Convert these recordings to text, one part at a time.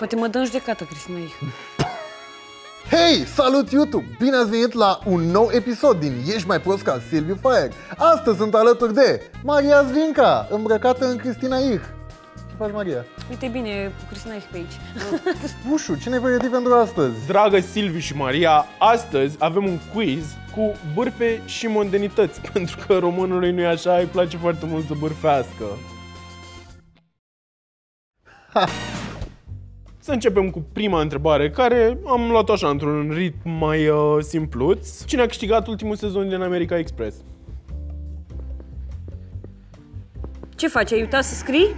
Poate mă dă în judecată, Cristina Ich. Hei, salut YouTube! Bine ați venit la un nou episod din Ești mai prost ca Silviu Faiăr. Astăzi sunt alături de Maria Zvâncă, îmbrăcată în Cristina Ich. Ce faci, Maria? Uite bine, Cristina Ich pe aici. Bușu, ce ne pregăti pentru astăzi? Dragă Silviu și Maria, astăzi avem un quiz cu bârfe și mondenități, pentru că românului nu-i așa, îi place foarte mult să bârfească. Ha. Să începem cu prima întrebare, care am luat-o așa, într-un ritm mai simpluț. Cine a câștigat ultimul sezon din America Express? Ce faci? Ai uitat să scrii?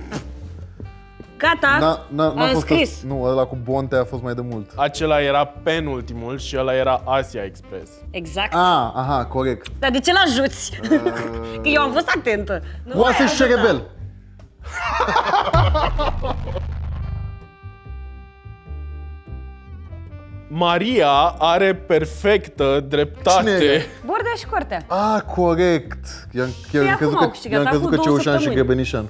Gata, am scris. Nu, ăla cu Bonte a fost mai de mult. Acela era penultimul și ăla era Asia Express. Exact. Ah, aha, corect. Dar de ce l-ajuți? Că eu am fost atentă. Oase și rebel. Maria are perfectă dreptate. Bordea și Cortea. Ah, corect. I-am crezut că Ceușan și Grebenișan.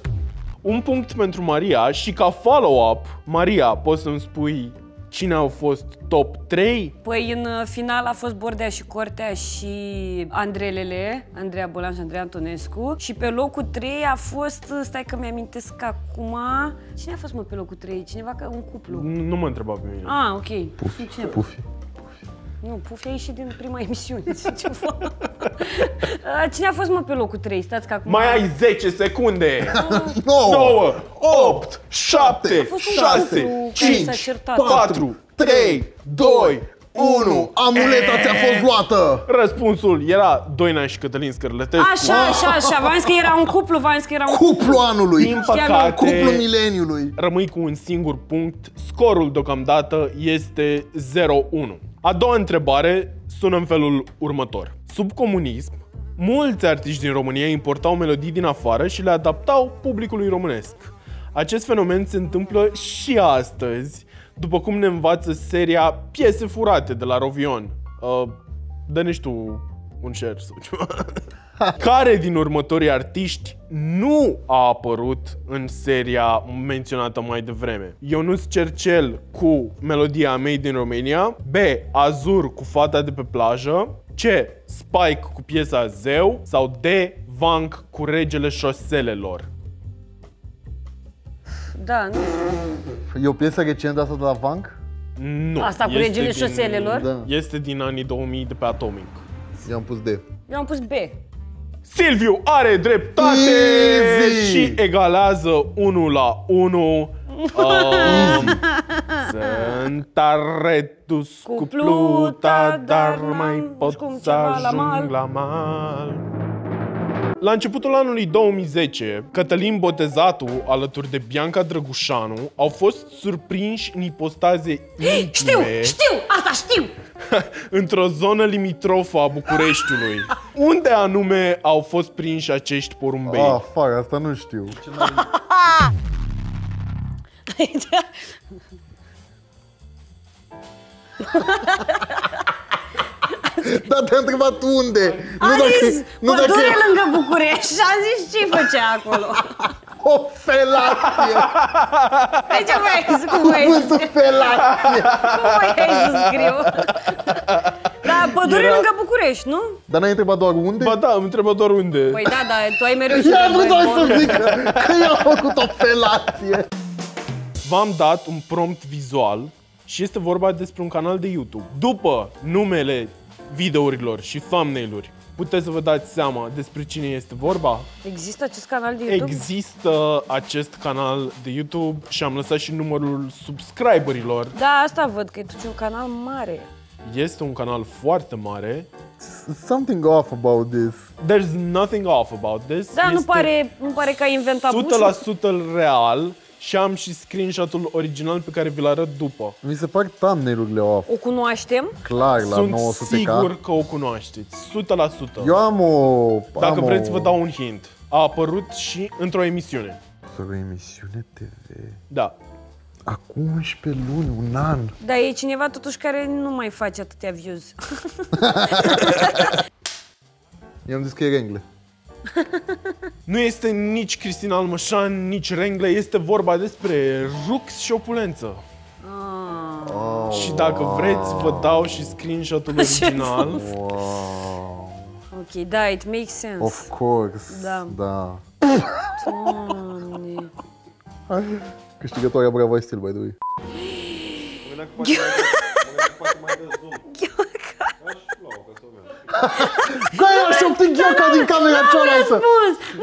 Un punct pentru Maria și ca follow-up, Maria, poți să-mi spui cine au fost top 3? Păi în final a fost Bordea și Cortea și Andrelele, Andreea Bălan și Andreea Antonescu. Și pe locul 3 a fost, stai că mi-amintesc acum, cine a fost, mă, pe locul 3? Cineva, un cuplu. Nu mă întreba pe mine. Ah, ok. Pufi. Pufi. Nu, Pufi a ieșit din prima emisiune. Cine a fost, mă, pe locul 3? Stați că acum... Mai ai 10 secunde! 9, 8, 7, 6, 5, 4, 3, 2, 1. Amuleta ți-a fost luată! Răspunsul era Doina și Cătălin Scărlătescu. Așa. V-am zis că era un cuplu, Cuplu anului! Din păcate, cuplu mileniului. Rămâi cu un singur punct. Scorul deocamdată este 0-1. A doua întrebare sună în felul următor. Sub comunism, mulți artiști din România importau melodii din afară și le adaptau publicului românesc. Acest fenomen se întâmplă și astăzi, după cum ne învață seria Piese furate de la Rovion. Dă-ne-și tu un share sau ceva. Care din următorii artiști nu a apărut în seria menționată mai devreme? Ionuș Cercel cu melodia Made in Romania, B. Azur cu Fata de pe plajă, C. Spike cu piesa Zeu sau D. Vank cu Regele șoselelor. Da, nu. E o piesă recentă asta de la Vank? Nu. Asta cu Regele șoselelor? Da. Este din anii 2000 de pe Atomic. I-am pus D. Eu am pus B. Silviu are dreptate. Easy. Și egalează 1-1. Sunt aretus cu pluta, dar mai pot să ajung la mal. La începutul anului 2010, Cătălin Botezatu, alături de Bianca Drăgușanu, au fost surprinși în ipostaze intime. Știu! Asta știu! Într-o zonă limitrofă a Bucureștiului. Unde anume au fost prinși acești porumbei? Ah, fuck, asta nu știu. Dar te-a întrebat unde? Nu dacă e lângă București și a zis ce făcea acolo. O felație! Păi ce vrei, cum vrei să felație? Cum vrei să scriu? Dar pădurile lângă București, nu? Dar n-ai întrebat doar unde? Ba da, am întrebat doar unde. Păi da, dar tu ai mereu și... Ia vrut doar să zic că i-a făcut o felație. V-am dat un prompt vizual și este vorba despre un canal de YouTube. După numele videourilor și thumbnail-uri, puteți să vă dați seama despre cine este vorba? Există acest canal de YouTube? Există acest canal de YouTube și am lăsat și numărul subscriberilor. Da, asta văd, că e un canal mare. Este un canal foarte mare. Something off about this. There's nothing off about this. Da, nu pare că ai inventat Bușu. 100% real. Și am și screenshot-ul original pe care vi-l arăt după. Mi se par thumbnail-urile off. O cunoaștem? Clar, la 900K. Sunt sigur că o cunoașteți, 100%. Eu am o... Dacă vreți, vă dau un hint. A apărut și într-o emisiune. Într-o emisiune TV? Da. Acum 11 luni, un an. Dar e cineva totuși care nu mai face atâtea views. I-am zis că e rengle. Nu este nici Cristina Almășan, nici rengle, este vorba despre rux și opulență. Și dacă vreți, vă dau și screenshot-ul original. Wow. Ok, da, it makes sense. Of course, da. Da. Câștigătoarea Bravo Stil, by the way. Gai, i-a șoptit Ghioca din camera cealaltă!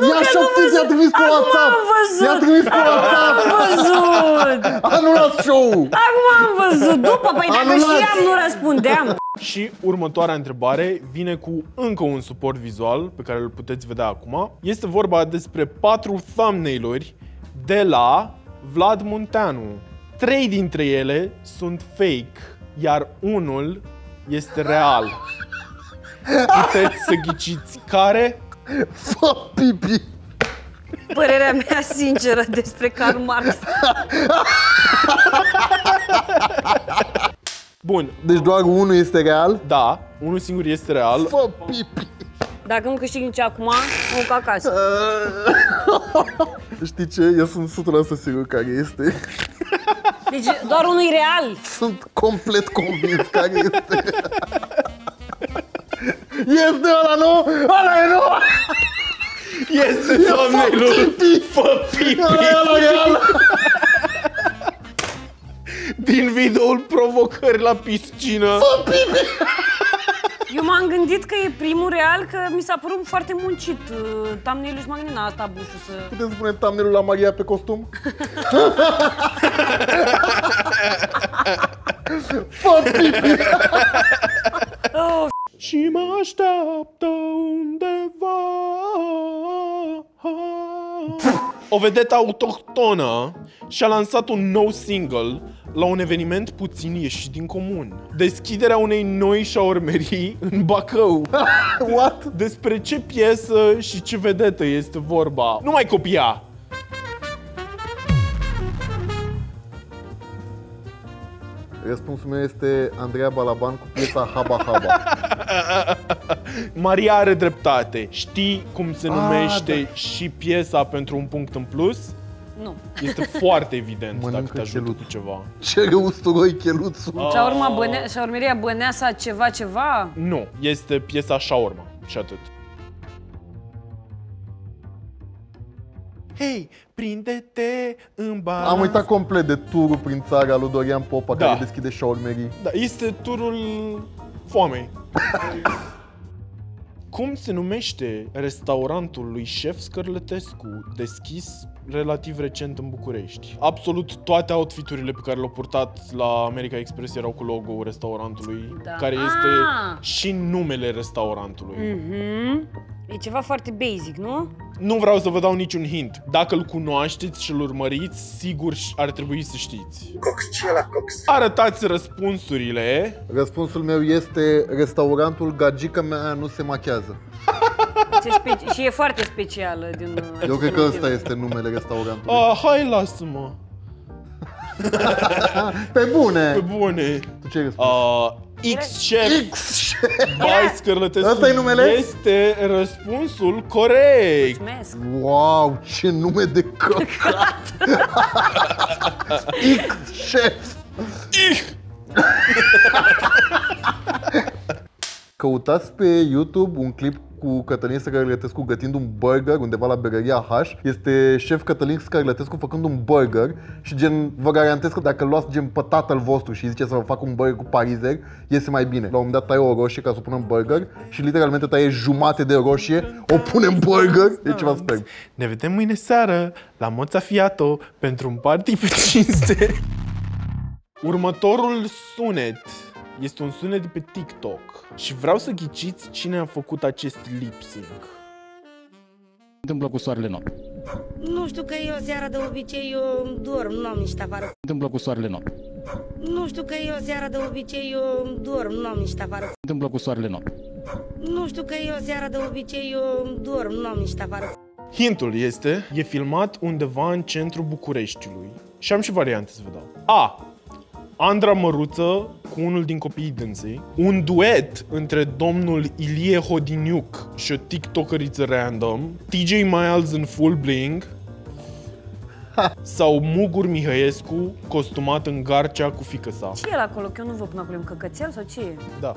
I-a șoptit, i-a trimis pe WhatsApp! I-a trimis pe WhatsApp! Acum am văzut! Anulați show-ul! Acum am văzut! După, păi dacă știam, nu răspundeam! Și următoarea întrebare vine cu încă un suport vizual pe care îl puteți vedea acum. Este vorba despre 4 thumbnail-uri de la Vlad Munteanu. 3 dintre ele sunt fake, iar unul este real. Puteți să ghiciți care? Fă pipi! Părerea mea sinceră despre Karl Marx. Bun. Deci doar unul este real? Da, unul singur este real. Fă pipi! Dacă nu câștig nici acum, mă duc acasă. Știi ce? Eu sunt 100% sigur care este. Deci doar unul e real? Sunt complet convins care este. Este ăla, nu? Ăla e nu! Este thumbnail-ul! Fă pipi! Din videoul provocări la piscină. Fă pipi! Eu m-am gândit că e primul real, că mi s-a părut foarte muncit. Thumbnail-ul și m-am gândit, asta Bușu să... Puteți spune thumbnail-ul la Maria pe costum? Fă pipi! Oh, și mă așteaptă undeva. O vedetă autohtonă și-a lansat un nou single la un eveniment puțin ieșit din comun. Deschiderea unei noi șaormerii în Bacău. What? Despre ce piesă și ce vedetă este vorba? Nu mai copia! Răspunsul meu este Andreea Balaban cu piesa Haba Haba. Maria are dreptate. Știi cum se numește și piesa pentru un punct în plus? Nu. Este foarte evident. Mănâncă dacă te ajută cu ceva. Ce usturoi cheluțul. Șaormeria Băneasa ceva? Nu. Este piesa Șaorma. Și atât. Hei, prinde-te în balans. Am uitat complet de turul prin țara lui Dorian Popa, da, care deschide șaormerii. Da, este turul foamei. Cum se numește restaurantul lui Șef Scărlătescu, deschis relativ recent în București? Absolut toate outfiturile pe care le-au purtat la America Express erau cu logo-ul restaurantului, da, care este și numele restaurantului. E ceva foarte basic, nu? Nu vreau să vă dau niciun hint. Dacă îl cunoașteți și îl urmăriți, sigur ar trebui să știți. Arătați răspunsurile. Răspunsul meu este restaurantul Gagica mea nu se machează. Și e foarte specială din... Eu cred că ăsta este numele restaurantului. Hai, lasă-mă. Pe bune! Pe bune! Tu ce ai răspuns? X-Chef by Scărlătescu este răspunsul corect! Mulțumesc! Wow, ce nume de căcat! X-Chef! Căutați pe YouTube un clip cu Cătălin Scărlătescu gătind un burger undeva la Berăria H. Este șef Cătălin Scărlătescu făcând un burger și gen, vă garantez că dacă luați gen pe tatăl vostru și zice să vă fac un burger cu parizer, iese mai bine. La un moment dat taie o roșie ca să o punem burger și literalmente taie jumate de roșie, o punem burger, e ceva sperm. Ne vedem mâine seară la Mozzafiato pentru un party pe 500. Următorul sunet este un sunet de pe TikTok și vreau să ghiciți cine a făcut acest lip-sync. Se întâmplă cu soarele noapte. Nu știu, că eu seara de obicei eu dorm, nu am niște afară. Se întâmplă cu soarele noapte. Nu știu, că eu seara de obicei eu dorm, nu am niște afară. Se întâmplă cu soarele noapte. Nu știu, că eu seara de obicei eu dorm, nu am niște afară. Hintul este, e filmat undeva în centrul Bucureștiului. Și am și variante să vă dau. A. Andra Măruță cu unul din copiii dânsei, un duet între domnul Ilie Hodiniuc și o tiktokeriță random, TJ Miles în full bling, Sau Mugur Mihăiescu costumat în Garcea cu fiică sa. Ce e acolo? Că eu nu văd până acolo, un căcățel sau ce e? Da.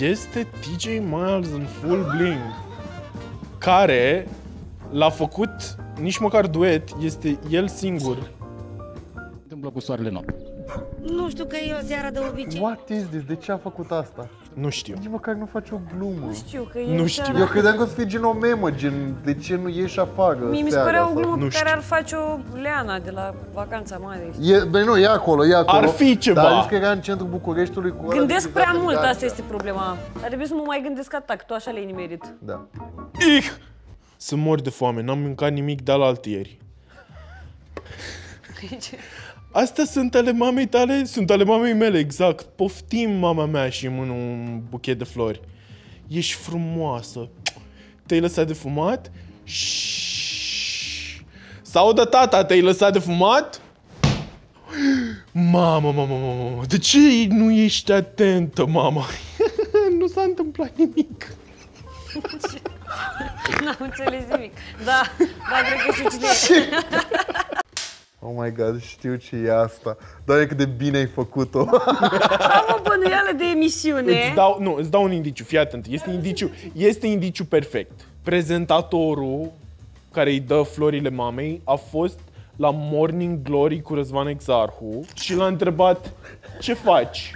Este TJ Miles în full bling, care l-a făcut nici măcar duet, este el singur. Întâmplă cu soarele nou. Nu știu că e o seară de obicei. What is this? De ce a făcut asta? Nu știu. Nici măcar nu face o glumă. Nu știu că e. Nu știu. Eu credeam că o să fie gen o memă, gen de ce nu ieși afară. Mie mi se părea o glumă pe care ar face o Leana de la Vacanța Mare. Băi nu, e acolo, e acolo. Ar fi ceva. Dar a zis că era în centrul Bucureștiului cu ăla. Gândesc prea mult, asta este problema. Ar trebui să mă mai gândesc atac, tu așa le-ai nimerit. Da. Ich! Sunt mor de foame, n-am mâncat nimic de alaltăieri. Astea sunt ale mamei tale? Sunt ale mamei mele, exact. Poftim, mama mea, și mână un buchet de flori. Ești frumoasă. Te-ai lăsat de fumat? Sau de tata, te-ai lăsat de fumat? Mama, mama, mama, de ce nu ești atentă, mama? Nu s-a întâmplat nimic. N-am înțeles nimic. Da, dar cred că știu cine e. Oh my God, știu ce e asta. Doamne, cât de bine ai făcut-o. Am o bănuială de emisiune. Îți dau un indiciu, fii atent. Este indiciu perfect. Prezentatorul care îi dă florile mamei a fost la Morning Glory cu Răzvan Exarhu și l-a întrebat: ce faci?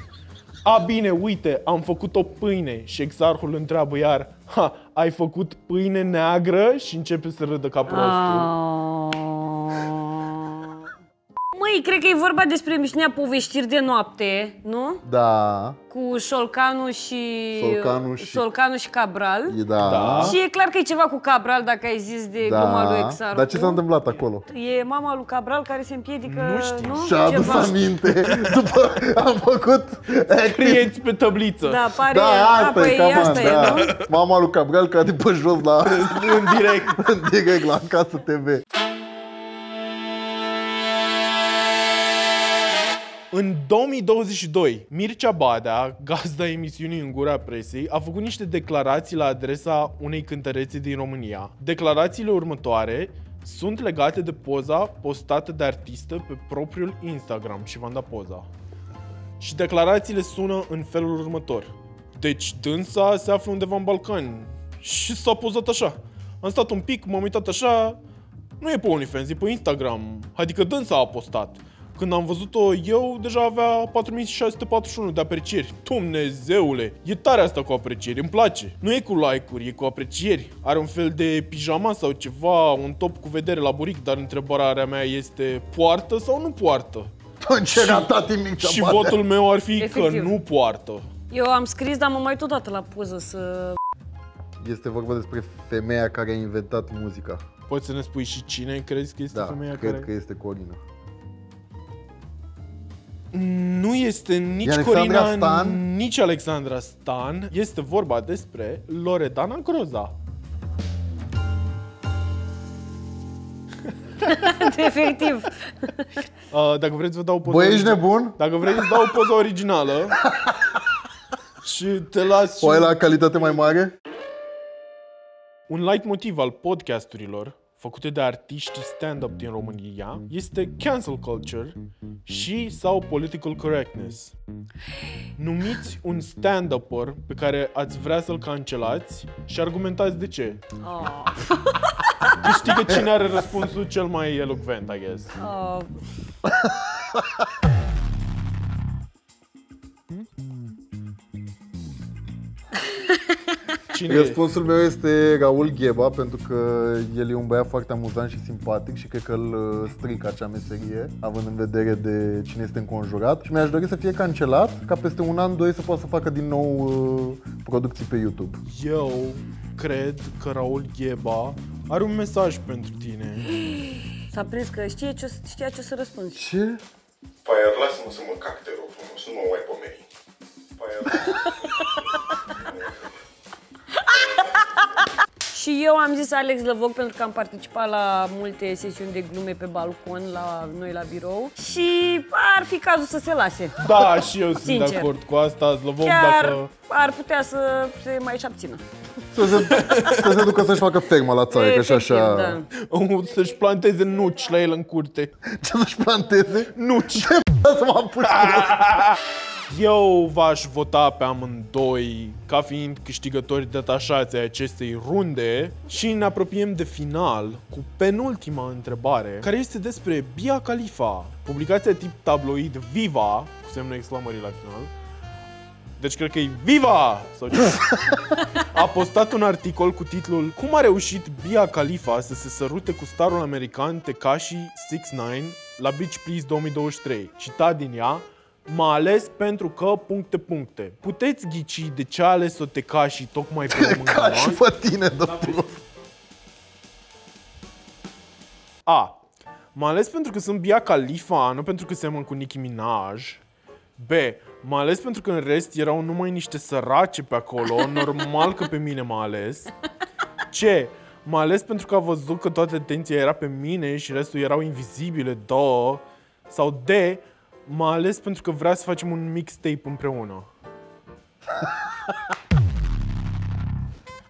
A, bine, uite, am făcut o pâine. Și Exarhul întreabă iar: ha, ai făcut pâine neagră? Și începe să râdă ca prostul. Măi, cred că e vorba despre emisiunea Poveștiri de Noapte, nu? Da. Cu Șolcanu și Cabral. Da. Da. Și e clar că e ceva cu Cabral, dacă ai zis de gluma lui Exarhu. Dar ce s-a întâmplat acolo? E mama lui Cabral care se împiedică, nu? Și-a adus aminte. După am făcut... Scrieți pe tăbliță. Da, pare... Da, asta e, asta e, nu? Mama lui Cabral care de pe jos la... În direct la Acasă TV. În 2022, Mircea Badea, gazda emisiunii În Gura Presei, a făcut niște declarații la adresa unei cântărețe din România. Declarațiile următoare sunt legate de poza postată de artistă pe propriul Instagram și v-am dat poza. Și declarațiile sună în felul următor. Deci dânsa se află undeva în Balcani și s-a pozat așa. Am stat un pic, m-am uitat așa, nu e pe OnlyFans, e pe Instagram, adică dânsa a postat. Când am văzut-o eu, deja avea 4641 de aprecieri. Dumnezeule, e tare asta cu aprecieri, îmi place. Nu e cu like-uri, e cu aprecieri. Are un fel de pijama sau ceva, un top cu vedere la buric, dar întrebarea mea este: poartă sau nu poartă? Și votul meu ar fi efectiv că nu poartă. Eu am scris, dar mă mai tot dată la poză să... Este vorba despre femeia care a inventat muzica. Poți să ne spui și cine crezi că este femeia care... Da, cred că este Corina. Nu este nici Corina Stan, nici Alexandra Stan. Este vorba despre Loredana Groza. Efectiv. Dacă vreți vă dau poza. Băi, ești nebun? Dacă vreți vă dau poza originală. Și te las. O ai la calitate mai mare? Un light motiv al podcasturilor făcute de artiști stand-up din România este cancel culture și sau political correctness. Numiți un stand-upper pe care ați vrea să-l cancelați și argumentați de ce. Oh. Câștigă cine are răspunsul cel mai elocvent, I guess. Oh. Cine? Răspunsul meu este Raul Gheba, pentru că el e un băiat foarte amuzant și simpatic și cred că îl strică acea meserie, având în vedere de cine este înconjurat. Și mi-aș dori să fie cancelat, ca peste un an, doi să poată să facă din nou producții pe YouTube. Eu cred că Raul Gheba are un mesaj pentru tine. S-a prins că știa ce o să răspunzi. Ce? Faiăr, lasă-mă să mă cac, te rog, să nu mă mai pomeni. Faiăr... Și eu am zis Alex Lăvoc pentru că am participat la multe sesiuni de glume pe balcon la noi la birou și ar fi cazul să se lase. Da, și eu sunt de acord cu asta, Lăvoc, chiar dacă... ar putea să se mai și abțină. Să se ducă să-și facă fermă la țară, că și așa... Da. Să-și planteze nuci la el în curte. Ce să-și planteze? Nuci! Să mă apuc. Eu v-aș vota pe amândoi ca fiind câștigători detașați ai acestei runde și ne apropiem de final cu penultima întrebare, care este despre Bia Khalifa, publicația tip tabloid VIVA, cu semnul exclamării la final. Deci cred că e VIVA! Sau ce? A postat un articol cu titlul "Cum a reușit Bia Khalifa să se sărute cu starul american Tekashi 6ix9ine la Beach Please 2023. Citat din ea: "M-a ales pentru că... ... Puteți ghici de ce a ales-o Tekashi tocmai pe mâncare? Tekashi pe tine, da. A. M-a ales pentru că sunt Bia Khalifa, nu pentru că seamăn cu Nicki Minaj. B. M-a ales pentru că în rest erau numai niște sărace pe acolo, normal că pe mine m-a ales. C. M-a ales pentru că a văzut că toată atenția era pe mine și restul erau invizibile, da. Sau D. M-a ales pentru că vrea să facem un mixtape împreună."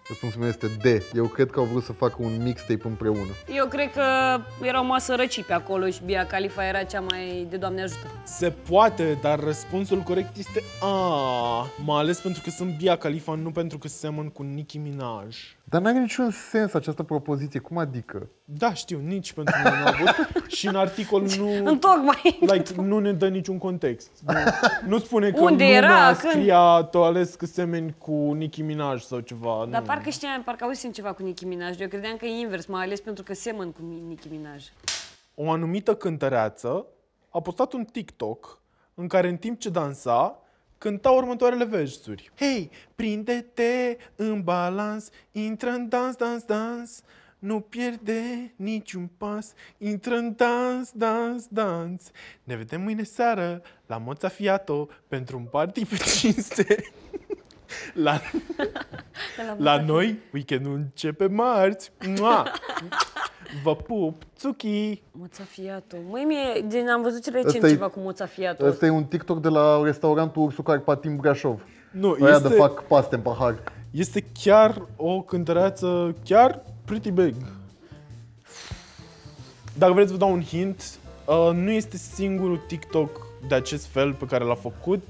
Răspunsul meu este D. Eu cred că au vrut să facă un mixtape împreună. Eu cred că erau mai sărăcii pe acolo și Bia Khalifa era cea mai de Doamne ajută. Se poate, dar răspunsul corect este A. M-a ales pentru că sunt Bia Khalifa, nu pentru că seamăn cu Nicki Minaj. Dar n-are niciun sens această propoziție, cum adică? Da, știu, nici pentru mine n-a avut și în articol nu... Întocmai! Like, nu ne dă niciun context. Nu spune că unde era, scria tu ales că semeni cu Nicki Minaj sau ceva. Dar nu. Parcă știam, parcă auzisem ceva cu Nicki Minaj. Eu credeam că e invers, m-a ales pentru că semăn cu Nicki Minaj. O anumită cântăreață a postat un TikTok în care în timp ce dansa, cânta următoarele versuri. Hei, prinde-te în balans, intră în dans, dans, dans, nu pierde niciun pas, intră în dans, dans, dans. Ne vedem mâine seară la Mozzafiato pentru un party pe cinste. La noi, weekendul începe marți. Mua! Vă pup, Tsuki! Mozzafiato. Măi, mie, am văzut recent ceva cu Mozzafiato. Asta e un TikTok de la restaurantul Ursu Carpatim Brașov. Nu, aia este... de fac paste în pahar. Este chiar o cântăreață, chiar pretty big. Dacă vreți vă dau un hint, nu este singurul TikTok de acest fel pe care l-a făcut.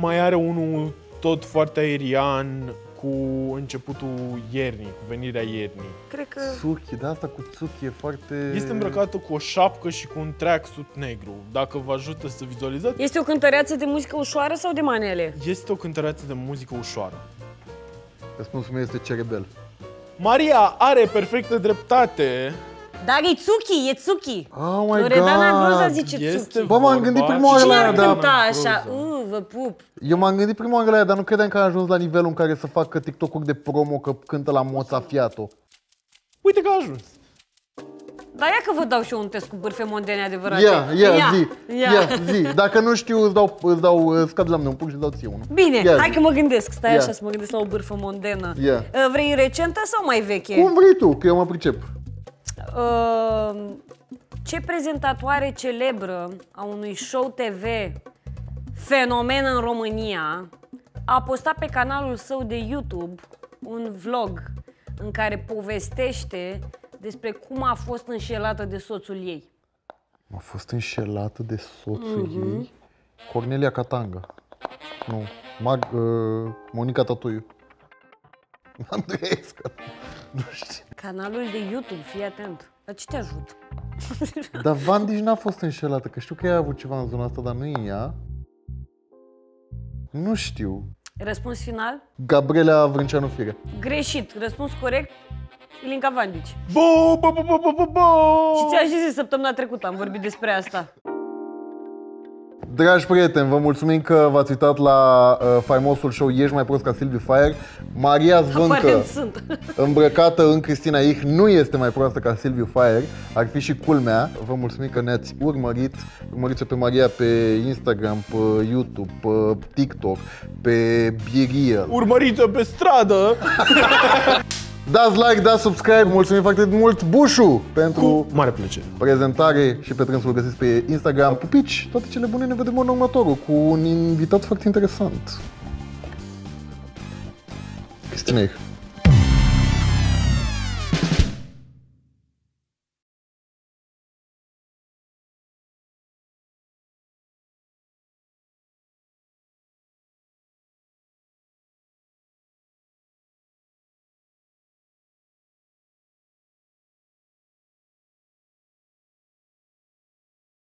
Mai are unul tot foarte aerian, cu începutul iernii, cu venirea iernii. Cred că... Tsuki, da, asta cu Tsuki e foarte... Este îmbrăcată cu o șapcă și cu un tracksuit negru. Dacă vă ajută să vizualizați... Este o cântăreață de muzică ușoară sau de manele? Este o cântăreață de muzică ușoară. Răspunsul meu este Cerebel. Maria are perfectă dreptate. Dar e Tsuki, e Tsuki. Oh my Loredana Bruza zice Tsuki. Bă, m-am gândit prima oară la ea, dar... așa, vă pup. Eu m-am gândit prima oară la ea, dar nu credeam că a ajuns la nivelul în care să facă TikTok-uri de promo că cântă la Mozzafiato. Uite că a ajuns. Dar ia că vă dau și eu un test cu bârfe mondene adevărate. Ia, zi. Dacă nu știu, îți scad la mine un pic și îți dau ție unul. Bine, hai că mă gândesc. Stai așa să mă gândesc la o bârfă mondenă. Vrei recentă sau mai veche? Cum vrei tu, că eu mă pricep. Ce prezentatoare celebră a unui show TV fenomen în România a postat pe canalul său de YouTube un vlog în care povestește despre cum a fost înșelată de soțul ei? A fost înșelată de soțul ei? Cornelia Catanga. Nu. Monica Tatuiu. Andreea Antonescu. Nu știu. Canalul de YouTube, fii atent. Dar ce te ajut? Dar Vandici n-a fost înșelată, că știu că ea a avut ceva în zona asta, dar nu e ea. Nu știu. Răspuns final? Gabriela Vrânceanu Firea. Greșit. Răspuns corect? Ilinca Vandici. Și ți-am zis săptămâna trecută, am vorbit despre asta. Dragi prieteni, vă mulțumim că v-ați uitat la faimosul show Ești mai prost ca Silviu Faiăr. Maria Zvâncă, îmbrăcată în Cristina Ich, nu este mai proastă ca Silviu Faiăr. Ar fi și culmea. Vă mulțumim că ne-ați urmărit. Urmăriți-o pe Maria pe Instagram, pe YouTube, pe TikTok, pe Biriel. Urmăriți-o pe stradă! Dați like, dați subscribe, mulțumim foarte mult Bușu pentru mare plăcere prezentare și pe trânsul găsiți pe Instagram. Pupici, toate cele bune, ne vedem în următorul cu un invitat foarte interesant. Cristina Ich.